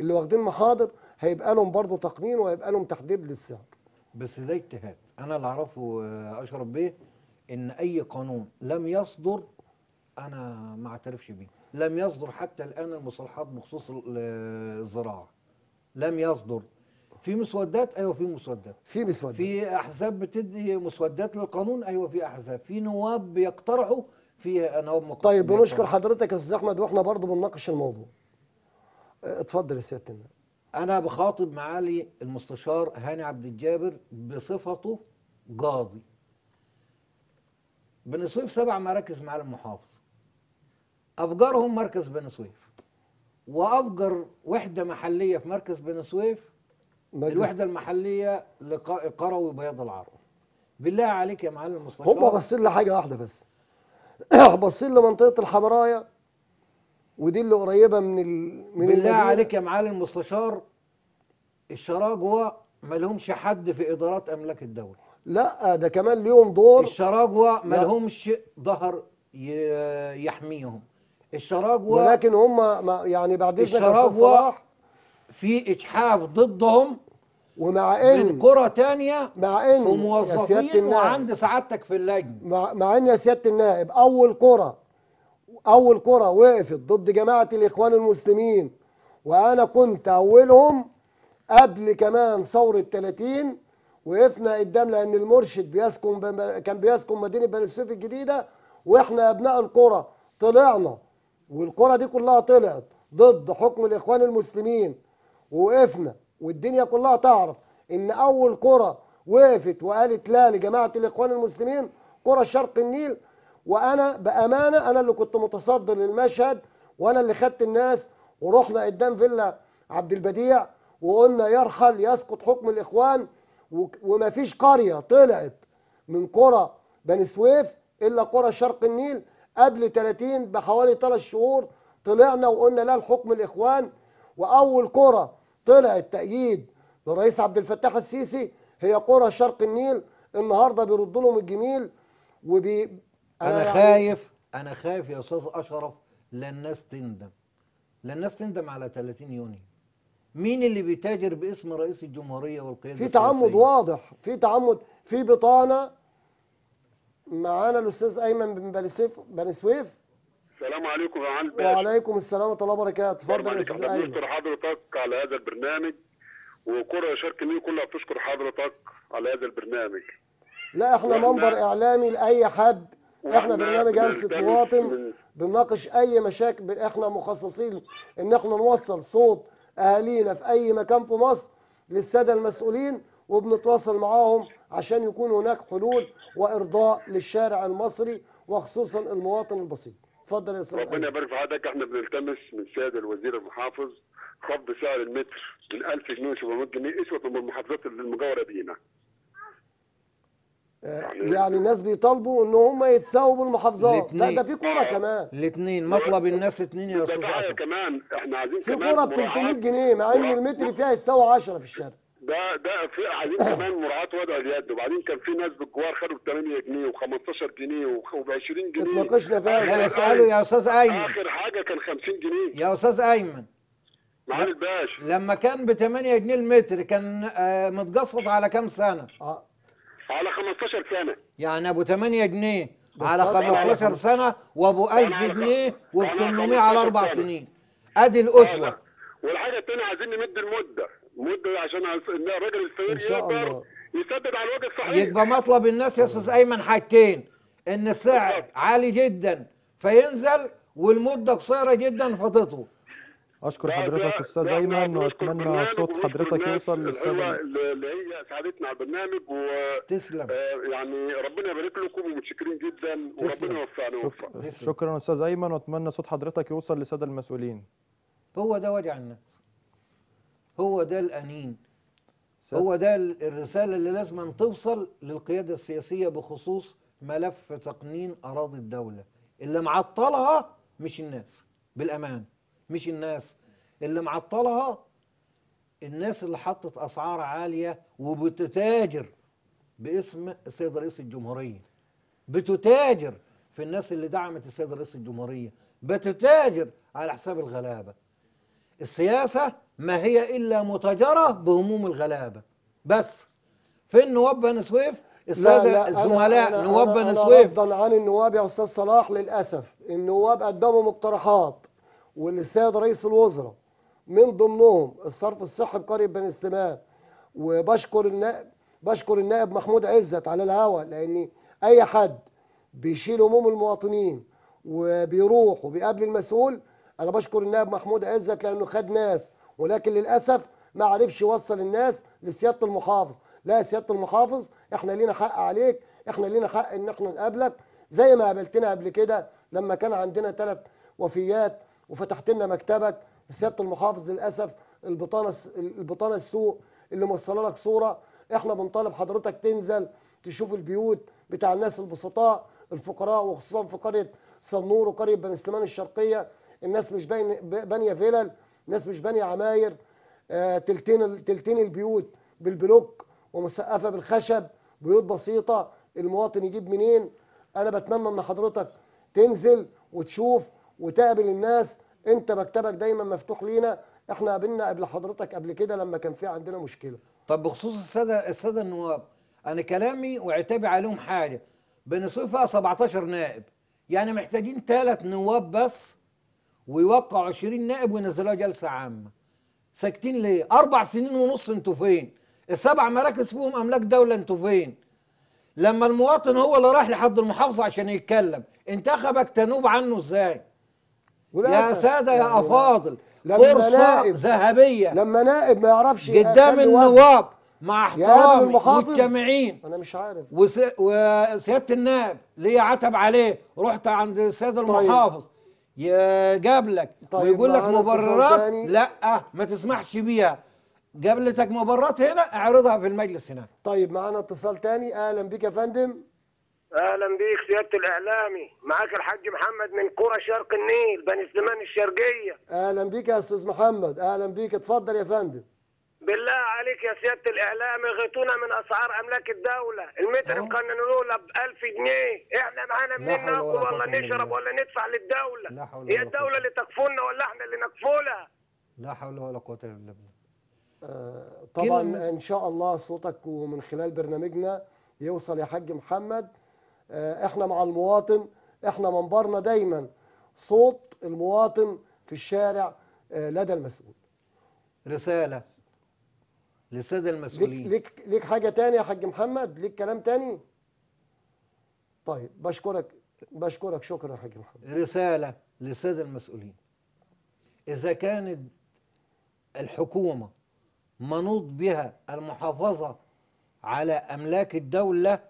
اللي واخدين محاضر هيبقى لهم برضه تقنين، وهيبقى لهم تحديد للسعر. بس ده اجتهاد، انا اللي اعرفه اشرف بيه ان اي قانون لم يصدر انا ما اعترفش بيه، لم يصدر حتى الان المصالحات بخصوص الزراعه. لم يصدر. في مسودات، ايوه في مسودات. في احزاب بتدي مسودات للقانون، ايوه في احزاب، في نواب بيقترحوا، في نواب مقترح. طيب بنشكر حضرتك يا استاذ احمد، واحنا برضه بنناقش الموضوع. اتفضل يا سياده النائب. انا بخاطب معالي المستشار هاني عبد الجابر بصفته قاضي. بني سويف 7 مراكز معالي المحافظ، افجرهم مركز بني سويف، وافجر وحده محليه في مركز بني سويف، الوحده المحليه لقروي بياض العرب. بالله عليك يا معلم المستشار، هم باصين لحاجه واحده بس باصين لمنطقه الحمرايه، ودي اللي قريبه من بالله عليك يا معلم المستشار، الشراجوه ما لهمش حد في ادارات املاك الدوله. لا ده كمان ليهم دور. الشراجوه ما لهمش ظهر يحميهم. الشراجوه ولكن هم يعني بعد اذنك يا استاذ صلاح في اجحاف ضدهم، ومع ان من قرى ثانيه، مع ان موظفين وعند سعادتك في اللجنه، مع ان يا سياده النائب اول قرى وقفت ضد جماعه الاخوان المسلمين، وانا كنت اولهم قبل كمان ثوره 30، وقفنا قدام، لان المرشد كان بيسكن مدينه بني سويف الجديده، واحنا ابناء القرى طلعنا، والقرى دي كلها طلعت ضد حكم الاخوان المسلمين، ووقفنا، والدنيا كلها تعرف ان اول قرى وقفت وقالت لا لجماعه الاخوان المسلمين قرى شرق النيل. وانا بامانه انا اللي كنت متصدر للمشهد، وانا اللي خدت الناس، ورحنا قدام فيلا عبد البديع وقلنا يرحل يسقط حكم الاخوان، ومفيش قريه طلعت من قرى بني سويف الا قرى شرق النيل. قبل 30 بحوالي 3 شهور طلعنا وقلنا لا لحكم الاخوان، واول قرى طلعت تأييد للرئيس عبد الفتاح السيسي هي قرى شرق النيل. النهارده بيردوا لهم الجميل، انا خايف، انا خايف يا استاذ اشرف لا الناس تندم، لا الناس تندم على 30 يونيو. مين اللي بيتاجر باسم رئيس الجمهوريه والقياده السياسيه؟ في تعمد واضح، في تعمد، في بطانه. معانا الاستاذ ايمن بن بني سويف. السلام عليكم يا معالي الباشا. وعليكم السلام ورحمه الله وبركاته. اتفضل يا استاذ ايمن. بنشكر حضرتك على هذا البرنامج، وكره شرق النيل كلها بتشكر حضرتك على هذا البرنامج. لا احنا منبر اعلامي لاي حد، احنا برنامج همسة مواطن بنناقش اي مشاكل، احنا مخصصين ان احنا نوصل صوت اهالينا في اي مكان في مصر للساده المسؤولين، وبنتواصل معاهم عشان يكون هناك حلول وارضاء للشارع المصري وخصوصا المواطن البسيط. اتفضل يا استاذ. ربنا يبارك في حضرتك. احنا بنلتمس من سيادة الوزير المحافظ خفض سعر المتر من 1000 جنيه ل 700 جنيه اسوة من المحافظات المجاوره بينا. يعني الناس بيطالبوا ان هم يتساووا بالمحافظات. لا ده في كوره كمان. الاثنين مطلب الناس اثنين يا استاذ اشرف. كمان احنا عايزين في كوره ب 300 جنيه مع ان المتر فيها يساوي 10 في الشارع. ده في عايزين كمان مراعاه وضع اليد. وبعدين كان في ناس بالجوار خدوا 8 جنيه و15 جنيه و20 جنيه. اتناقشنا فيها. اساله يا استاذ ايمن. اخر حاجه كان 50 جنيه. يا استاذ ايمن. معالي الباشا. لما كان ب 8 جنيه المتر كان متجفف على كام سنه؟ على 15 سنة. يعني ابو 8 جنيه على 15 سنة، وابو 1000 جنيه وب 800 على 4 سنين. ادي الاسوة. والحاجة الثانية عايزين نمد المدة، مدة عشان الراجل السرير يقدر يسدد على الوجه الصحيح. يبقى مطلب الناس يا استاذ ايمن حاجتين، ان السعر عالي جدا فينزل، والمدة قصيرة جدا فتطول. اشكر حضرتك استاذ ايمن، واتمنى صوت حضرتك يوصل للساده اللي هي ساعدتنا على البرنامج. تسلم. يعني ربنا يبارك لكم ومتشكرين جدا، وربنا يوفقنا. شكرا استاذ ايمن، واتمنى صوت حضرتك يوصل للساده المسؤولين. هو ده وجع الناس، هو ده الانين، هو ده الرساله اللي لازم توصل للقياده السياسيه بخصوص ملف تقنين اراضي الدوله. اللي معطلها مش الناس، بالامان مش الناس، اللي معطلها الناس اللي حطت اسعار عاليه وبتتاجر باسم السيد رئيس الجمهوريه، بتتاجر في الناس اللي دعمت السيد رئيس الجمهوريه، بتتاجر على حساب الغلابه. السياسه ما هي الا متاجره بهموم الغلابه بس. فين نواب بني سويف؟ الساده الزملاء نواب بني سويف. فضلا عن النواب يا استاذ صلاح، للاسف النواب قدموا مقترحات والسيد رئيس الوزراء، من ضمنهم الصرف الصحي بقريه بني سليمان. وبشكر النائب محمود عزت على الهوا، لان اي حد بيشيل هموم المواطنين وبيروح وبيقابل المسؤول، انا بشكر النائب محمود عزت لانه خد ناس، ولكن للاسف ما عرفش يوصل الناس لسياده المحافظ. لا سياده المحافظ احنا لينا حق عليك، احنا لينا حق ان احنا نقابلك زي ما قابلتنا قبل كده لما كان عندنا 3 وفيات وفتحت لنا مكتبك. سياده المحافظ للاسف البطانه السوق اللي موصله لك صوره. احنا بنطالب حضرتك تنزل تشوف البيوت بتاع الناس البسطاء الفقراء، وخصوصا في قريه سنور وقريه بني سليمان الشرقيه. الناس مش بانيه فلل، الناس مش بانيه عماير، تلتين البيوت بالبلوك ومسقفه بالخشب، بيوت بسيطه المواطن يجيب منين. انا بتمنى ان حضرتك تنزل وتشوف وتقابل الناس، انت مكتبك دايما مفتوح لينا. احنا قابلنا قبل حضرتك قبل كده لما كان في عندنا مشكله. طب بخصوص الساده النواب، انا كلامي وعتابي عليهم حاجه. بني سويف فيها 17 نائب، يعني محتاجين 3 نواب بس ويوقعوا 20 نائب وينزلوها جلسه عامه. ساكتين ليه؟ 4 سنين ونص انتوا فين؟ ال7 مراكز فيهم املاك دوله انتوا فين؟ لما المواطن هو اللي راح لحد المحافظه عشان يتكلم، انتخبك تنوب عنه ازاي؟ يا ساده يا افاضل، فرصه ذهبيه. لما نائب ما يعرفش قدام النواب مع احترامي والجامعين، انا مش عارف وسياده النائب ليه عتب عليه، رحت عند السيد المحافظ جاب لك ويقول لك مبررات، لا ما تسمحش بيها، جابلتك مبررات هنا اعرضها في المجلس هناك. طيب معانا اتصال تاني. اهلا بيك يا فندم. اهلا بيك سياده الاعلامي، معاك الحاج محمد من قرى شرق النيل بني سليمان الشرقيه. اهلا بيك يا استاذ محمد، اهلا بيك، اتفضل يا فندم. بالله عليك يا سياده الاعلام يغطونا من اسعار املاك الدوله، المتر مقننوا له ب 1000 جنيه، احنا معانا منين ناكل ولا نشرب ولا ندفع للدوله؟ هي الدوله اللي تكفلنا ولا احنا اللي نكفلها؟ لا حول ولا قوه الا بالله. طبعا ان شاء الله صوتك ومن خلال برنامجنا يوصل يا حاج محمد. احنا مع المواطن، احنا منبرنا دايما صوت المواطن في الشارع لدى المسؤول. رساله للساده المسؤولين. ليك حاجه تاني يا حاج محمد؟ ليك كلام تاني؟ طيب بشكرك شكرا يا حاج محمد. رساله للساده المسؤولين، اذا كانت الحكومه منوط بها المحافظه على املاك الدوله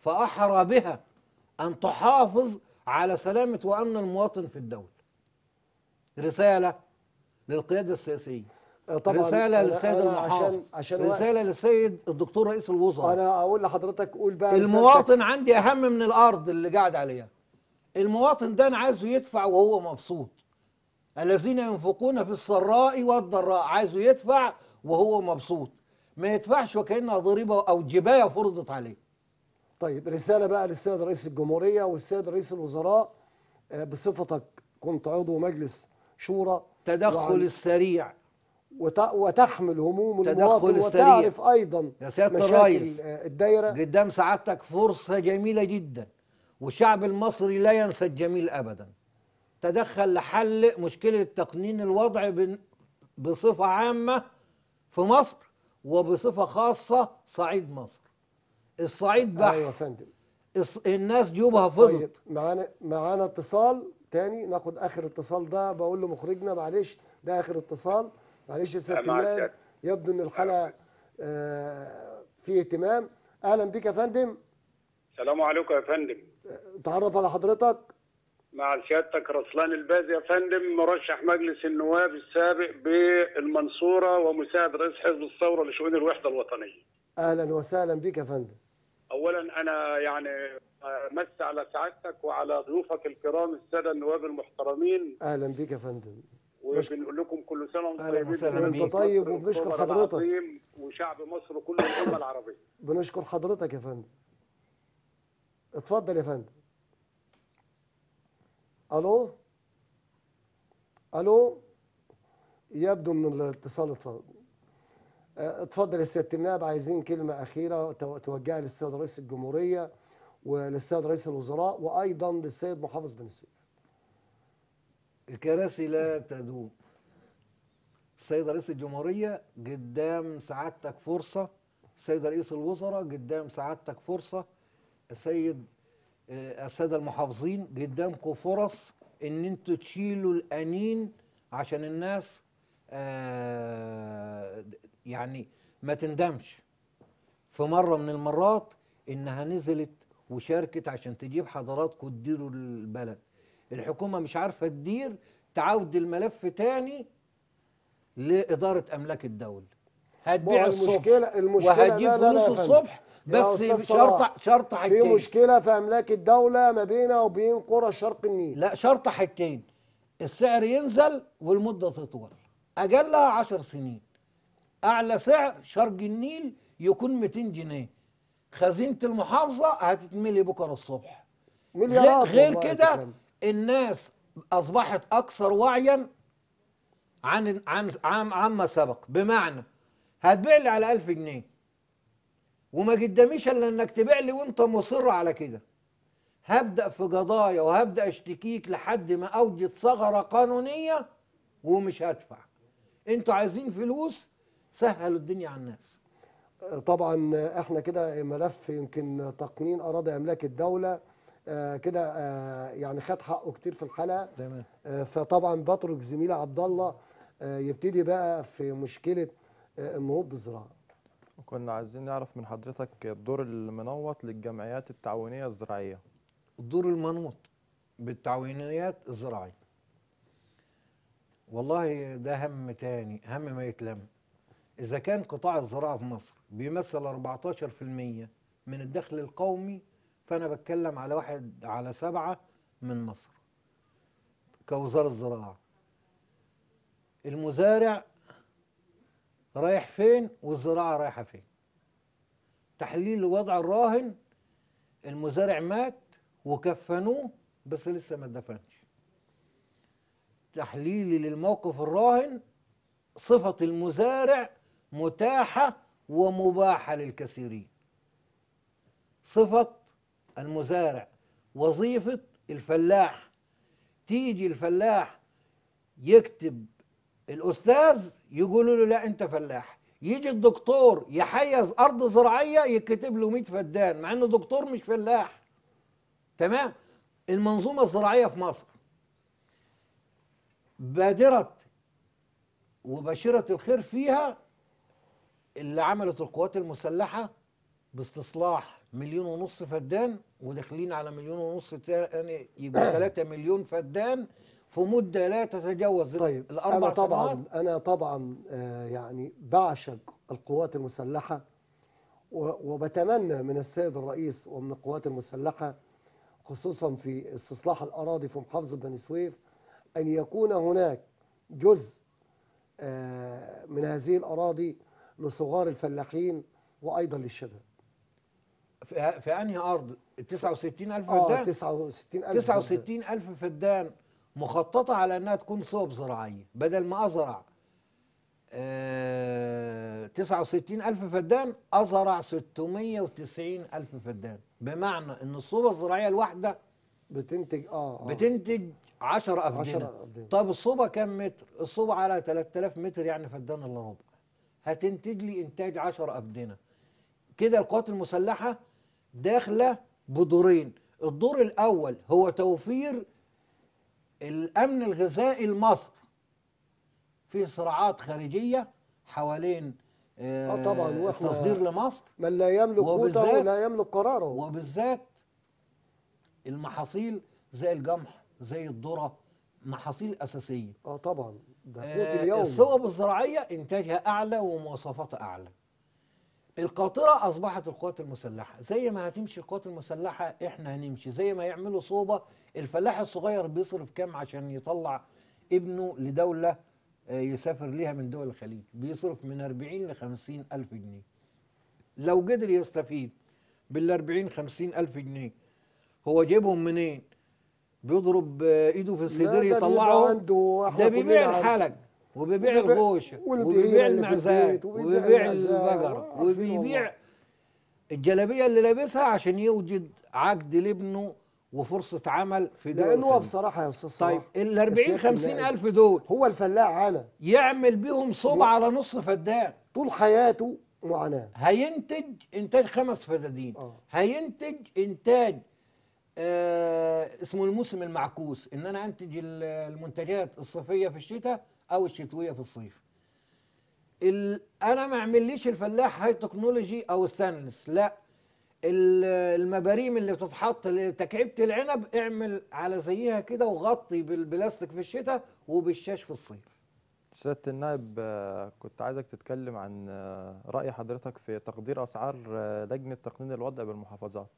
فاحرى بها ان تحافظ على سلامه وامن المواطن في الدوله. رساله للقياده السياسيه. طبعا رسالة للسيد المحافظ، رسالة للسيد الدكتور رئيس الوزراء. أنا أقول لحضرتك قول بقى، المواطن عندي أهم من الأرض اللي قاعد عليها. المواطن ده أنا عايزه يدفع وهو مبسوط. الذين ينفقون في السراء والضراء، عايزه يدفع وهو مبسوط، ما يدفعش وكأنها ضريبة أو جباية فرضت عليه. طيب رسالة بقى للسيد رئيس الجمهورية والسيد رئيس الوزراء، بصفتك كنت عضو مجلس شورى، تدخل السريع وتحمل هموم المواطن وتعرف أيضا يا سيادة الرئيس الدايرة. قدام سعادتك فرصة جميلة جدا، والشعب المصري لا ينسى الجميل أبدا. تدخل لحل مشكلة تقنين الوضع بصفة عامة في مصر، وبصفة خاصة صعيد مصر. الصعيد بحر. أيوة يا فندم. الناس جيوبها فضت. طيب معانا اتصال تاني، ناخد آخر اتصال ده، بقول لمخرجنا معلش ده آخر اتصال. معلش يا سيادة النائب، يبدو ان الحلقه في اهتمام. اهلا بك يا فندم. السلام عليكم يا فندم. تعرف على حضرتك. مع سيادتك رسلان الباز يا فندم، مرشح مجلس النواب السابق بالمنصوره ومساعد رئيس حزب الثوره لشؤون الوحده الوطنيه. اهلا وسهلا بك يا فندم. اولا انا يعني امسي على سعادتك وعلى ضيوفك الكرام الساده النواب المحترمين. اهلا بك يا فندم، وبنقول لكم كل سنه وانتم طيبين. انت طيب، وبنشكر حضرتك وشعب مصر كله والامه العربيه. بنشكر حضرتك يا فندم. اتفضل يا فندم. الو الو، يبدو من الاتصال. اتفضل اتفضل يا سياده النائب، عايزين كلمه اخيره توجهها للسيد رئيس الجمهوريه وللسيد رئيس الوزراء وايضا للسيد محافظ بني سويف. الكراسي لا تدوم. السيد رئيس الجمهورية قدام سعادتك فرصة، السيد رئيس الوزراء قدام سعادتك فرصة، السادة المحافظين قدامكم فرص ان انتوا تشيلوا الأنين عشان الناس يعني ما تندمش في مرة من المرات انها نزلت وشاركت عشان تجيب حضراتكم تديروا البلد. الحكومة مش عارفة تدير، تعود الملف تاني لإدارة أملاك الدولة. هتبيع المشكلة وهتجيب فلوس الصبح، بس شرط حاجتين. في مشكلة في أملاك الدولة ما بينها وبين قرى شرق النيل. لا، شرط حاجتين، السعر ينزل والمدة تطول، أجلها 10 سنين. أعلى سعر شرق النيل يكون 200 جنيه، خزينة المحافظة هتتملي بكرة الصبح مليارات. غير كده الناس أصبحت أكثر وعيا عما سبق. بمعنى هتبيع لي على 1000 جنيه وما قداميش إلا إنك تبيع لي وأنت مصر على كده، هبدأ في قضايا وهبدأ أشتكيك لحد ما أوجد ثغرة قانونية ومش هدفع. أنتوا عايزين فلوس، سهلوا الدنيا على الناس. طبعا إحنا كده ملف يمكن تقنين أراضي أملاك الدولة كده يعني خد حقه كتير في الحلقه. تمام. فطبعا بترك زميلي عبدالله يبتدي بقى في مشكله النهوض بالزراعه. كنا عايزين نعرف من حضرتك الدور المنوط للجمعيات التعاونيه الزراعيه. الدور المنوط بالتعاونيات الزراعيه، والله ده هم تاني، هم ما يتلم. اذا كان قطاع الزراعه في مصر بيمثل 14% من الدخل القومي، فأنا بتكلم على 1/7 من مصر كوزارة الزراعة. المزارع رايح فين والزراعة رايحة فين. تحليل الوضع الراهن، المزارع مات وكفنوه بس لسه ما اتدفنش. تحليلي للموقف الراهن، صفة المزارع متاحة ومباحة للكثيرين. صفة المزارع، وظيفة الفلاح. تيجي الفلاح يكتب الأستاذ يقولوا له لا أنت فلاح، يجي الدكتور يحيز أرض زراعية يكتب له 100 فدان مع أنه دكتور مش فلاح. تمام؟ المنظومة الزراعية في مصر بادرة وبشرة الخير فيها اللي عملت القوات المسلحة باستصلاح 1.5 مليون فدان، وداخلين على 1.5 مليون تاني يبقى 3 مليون فدان في مدة لا تتجاوز طيب الأربع سنوات. أنا طبعا يعني بعشق القوات المسلحة، وبتمنى من السيد الرئيس ومن القوات المسلحة خصوصا في استصلاح الأراضي في محافظة بني سويف أن يكون هناك جزء من هذه الأراضي لصغار الفلاحين وأيضا للشباب. في أنهي أرض؟ 69,000 فدان؟ 69,000 فدان مخططة على أنها تكون صوب زراعية. بدل ما أزرع 69,000 فدان أزرع 690,000 فدان، بمعنى أن الصوبة الزراعية الواحدة بتنتج 10 أفدنة. طب الصوبة كم متر؟ الصوبة على 3000 متر، يعني فدان إلا ربع، هتنتج لي إنتاج 10 أفدنة. كده القوات المسلحة داخلة بدورين. الدور الأول هو توفير الأمن الغذائي لمصر. فيه صراعات خارجية حوالين طبعا التصدير لمصر، من لا يملك قوته ولا يملك قراره، وبالذات المحاصيل زي القمح زي الذرة، محاصيل أساسية. طبعا ده قوت اليوم. الصوب الزراعية إنتاجها أعلى ومواصفاتها أعلى. القاطرة أصبحت القوات المسلحة. زي ما هتمشي القوات المسلحة إحنا هنمشي. زي ما يعملوا صوبة، الفلاح الصغير بيصرف كام عشان يطلع ابنه لدولة يسافر ليها من دول الخليج؟ بيصرف من 40 ل 50 ألف جنيه. لو قدر يستفيد بال40 50 ألف جنيه، هو جايبهم منين؟ بيضرب إيده في الصدر يطلعهم. ده بيبيع الحلق وبيبيع الغوشة وبيبيع المعزات وبيبيع البقرة وبيبيع الجلابية اللي لابسها عشان يوجد عقد لابنه وفرصة عمل في دول. لأنه بصراحة يا أستاذ صلاح، طيب ال 40 50 ألف دول هو الفلاح عالم يعمل بيهم صوب على نص فدان طول حياته معاناة. هينتج إنتاج 5 فدادين. هينتج إنتاج اسمه الموسم المعكوس، إن أنا أنتج المنتجات الصيفية في الشتاء أو الشتوية في الصيف. أنا ما أعمليش الفلاح هاي تكنولوجي أو ستانلس، لا، المباريم اللي بتتحط لتكعيبة العنب اعمل على زيها كده وغطي بالبلاستيك في الشتاء وبالشاش في الصيف. سيادة النائب، كنت عايزك تتكلم عن رأي حضرتك في تقدير أسعار لجنة تقنين الوضع بالمحافظات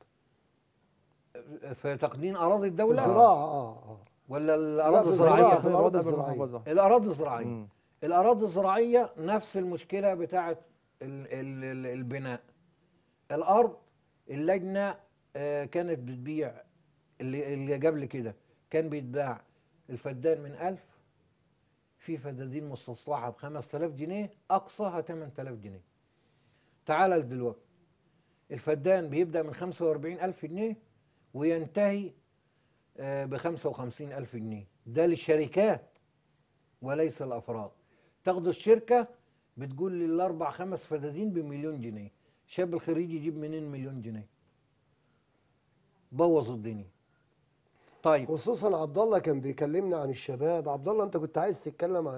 في تقنين أراضي الدولة؟ الزراعة ولا الأراضي الزراعية؟ الأراضي الزراعية. الأراضي الزراعية، الأراضي الزراعية نفس المشكلة بتاعة البناء. الأرض اللجنة كانت بتبيع، اللي قبل كده كان بيتباع الفدان من 1000، في فدادين مستصلحة ب 5000 جنيه، أقصاها 8000 جنيه. تعالى لدلوقتي الفدان بيبدأ من 45000 جنيه وينتهي ب 55000 جنيه، ده للشركات وليس الأفراد. تاخد الشركة بتقول لي الأربع 5 فدادين ب1,000,000 جنيه، شاب الخريج يجيب منين 1,000,000 جنيه؟ بوظوا الدنيا. طيب خصوصا عبد الله كان بيكلمنا عن الشباب. عبد الله أنت كنت عايز تتكلم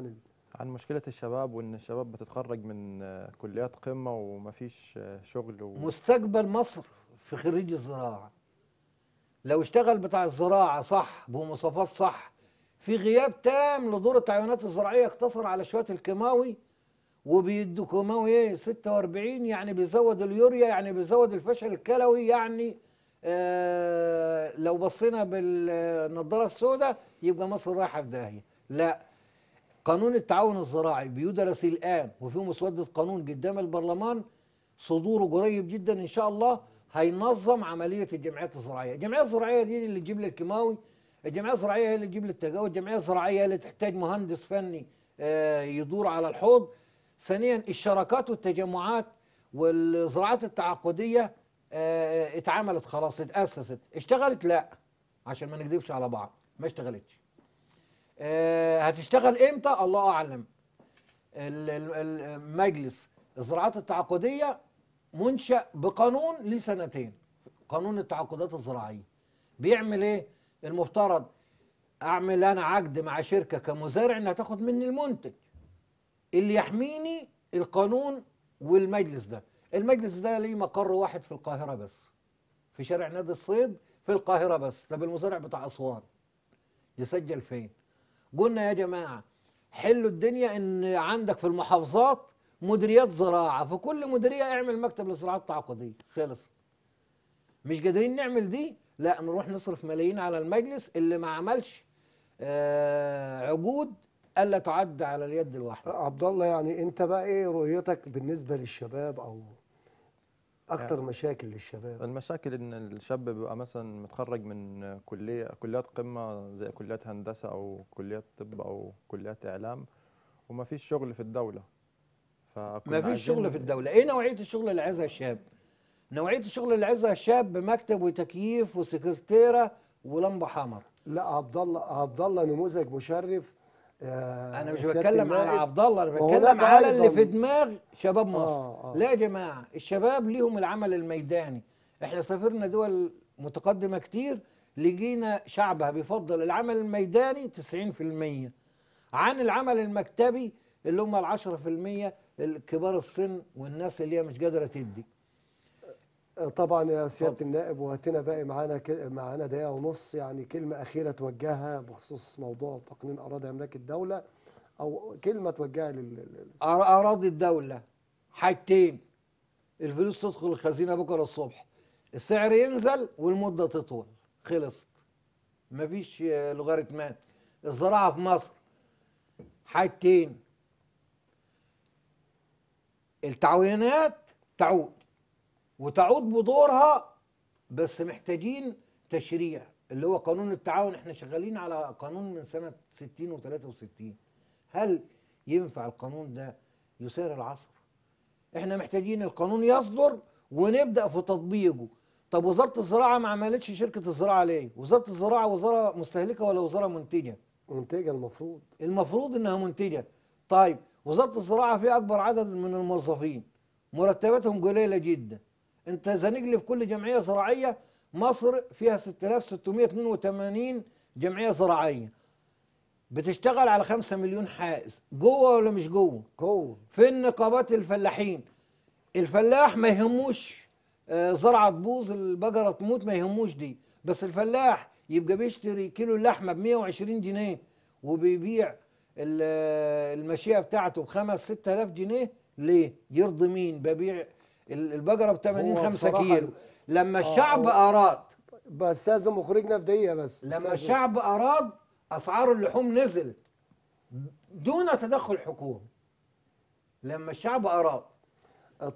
عن مشكلة الشباب، وإن الشباب بتتخرج من كليات قمة ومفيش شغل مستقبل مصر في خريج الزراعة. لو اشتغل بتاع الزراعة صح بمواصفات صح، في غياب تام لدور التعيينات الزراعية، اقتصر على شوية الكيماوي، وبيدوا كيماوي 46، يعني بيزود اليوريا، يعني بيزود الفشل الكلوي، يعني لو بصينا بالنضارة السوداء يبقى مصر رايحة في داهية. لا، قانون التعاون الزراعي بيدرس الآن وفيه مسودة قانون قدام البرلمان، صدوره قريب جدا إن شاء الله، هينظم عملية الجمعيات الزراعية. الجمعية الزراعية دي اللي تجيب لي الكيماوي، الجمعية الزراعية هي اللي تجيب لي التجاوز، الجمعية الزراعية اللي تحتاج مهندس فني يدور على الحوض. ثانيا الشراكات والتجمعات والزراعات التعاقدية اتعملت خلاص، اتأسست، اشتغلت؟ لا، عشان ما نكذبش على بعض ما اشتغلتش. هتشتغل امتى؟ الله اعلم. المجلس الزراعات التعاقدية منشأ بقانون لسنتين، قانون التعاقدات الزراعية بيعمل ايه؟ المفترض اعمل انا عقد مع شركة كمزارع انها تاخد مني المنتج اللي يحميني القانون والمجلس ده. المجلس ده ليه مقر واحد في القاهرة بس، في شارع نادي الصيد في القاهرة بس. طب المزارع بتاع أسوان يسجل فين؟ قلنا يا جماعة حلوا الدنيا إن عندك في المحافظات مديريات زراعة، في كل مديرية اعمل مكتب للزراعة التعاقدية، خلص. مش قادرين نعمل دي؟ لا، نروح نصرف ملايين على المجلس اللي ما عملش عقود ألا تعد على اليد الواحدة. عبد الله، يعني أنت بقى إيه رؤيتك بالنسبة للشباب أو أكتر يعني مشاكل للشباب؟ المشاكل إن الشاب بيبقى مثلا متخرج من كليات قمة زي كليات هندسة أو كليات طب أو كليات إعلام، وما فيش شغل في الدولة. ما فيش شغل في الدولة. إيه نوعية الشغل اللي عايزها الشاب؟ نوعية الشغل اللي عايزها الشاب بمكتب وتكييف وسكرتيرة ولمبة حمر. لا عبد الله نموذج مشرف. أنا مش بتكلم على عبد الله، أنا بتكلم على اللي في دماغ شباب مصر. لا يا جماعة، الشباب ليهم العمل الميداني. إحنا سافرنا دول متقدمة كتير، لقينا شعبها بيفضل العمل الميداني 90% عن العمل المكتبي اللي هم 10% الكبار السن والناس اللي هي مش قادرة تدي. طبعا يا سيادة النائب، وهاتنا باقي معانا دقيقة ونص، يعني كلمة أخيرة توجهها بخصوص موضوع تقنين أراضي أملاك الدولة، أو كلمة توجهها أراضي الدولة. حاجتين: الفلوس تدخل الخزينة بكرة الصبح، السعر ينزل والمدة تطول، خلصت، مفيش لوغاريتمات. الزراعة في مصر حاجتين: التعوينات تعود وتعود بدورها، بس محتاجين تشريع اللي هو قانون التعاون. احنا شغالين على قانون من سنة 60 و63، هل ينفع القانون ده يسير العصر؟ احنا محتاجين القانون يصدر ونبدأ في تطبيقه. طب وزارة الزراعة ما عملتش شركة الزراعة ليه؟ وزارة الزراعة وزارة مستهلكة ولا وزارة منتجة؟ منتجة، المفروض انها منتجة. طيب وزارة الزراعة فيها أكبر عدد من الموظفين، مرتباتهم قليلة جدا. انت زنجلي في كل جمعيه زراعيه، مصر فيها 6682 جمعيه زراعيه بتشتغل على 5 مليون حائز. جوه ولا مش جوه؟ جوه. فين نقابات الفلاحين؟ الفلاح ما يهموش زرعه تبوظ، البقره تموت، ما يهموش دي، بس الفلاح يبقى بيشتري كيلو اللحمه ب 120 جنيه وبيبيع الماشيه بتاعته ب 5 6000 جنيه، ليه؟ يرضي مين؟ ببيع البقره ب 80 5 كيلو. لما الشعب اراد، بس لازم مخرجنا في دقيقه بس، لما الشعب اراد اسعار اللحوم نزلت دون تدخل حكومي، لما الشعب اراد.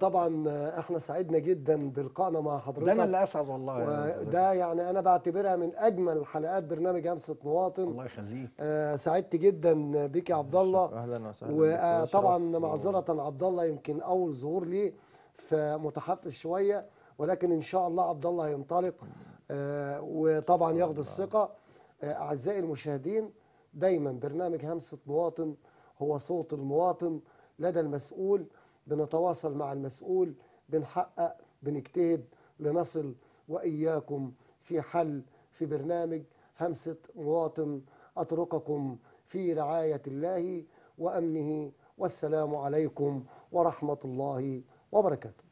طبعا احنا سعدنا جدا بلقائنا مع حضرتك، ده انا اللي اسعد والله، وده يعني انا بعتبرها من اجمل حلقات برنامج همسة مواطن. الله يخليك. سعدت جدا بك يا عبد الله. اهلا وسهلا. وطبعا معذره عبد الله، يمكن اول ظهور ليه فمتحفز شويه، ولكن ان شاء الله عبد الله هينطلق وطبعا ياخد الثقه. اعزائي المشاهدين، دايما برنامج همسة مواطن هو صوت المواطن لدى المسؤول، بنتواصل مع المسؤول، بنحقق، بنجتهد لنصل واياكم في حل. في برنامج همسة مواطن اترككم في رعايه الله وامنه، والسلام عليكم ورحمه الله وبركاته.